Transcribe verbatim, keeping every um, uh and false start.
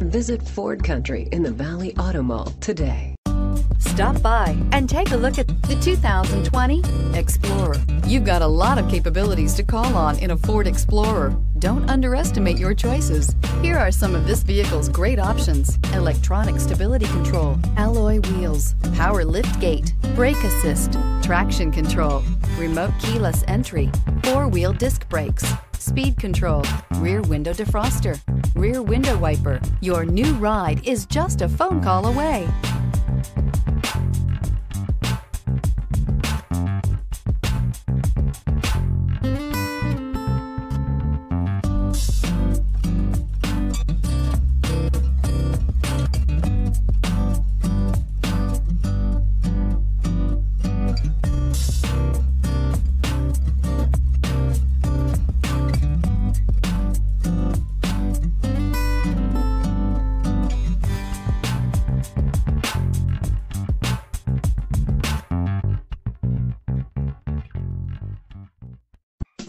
Visit Ford Country in the Valley Auto Mall today. Stop by and take a look at the two thousand twenty Explorer. You've got a lot of capabilities to call on in a Ford Explorer. Don't underestimate your choices. Here are some of this vehicle's great options: electronic stability control, alloy wheels, power liftgate, brake assist, traction control, remote keyless entry, four-wheel disc brakes, speed control, rear window defroster, rear window wiper. Your new ride is just a phone call away.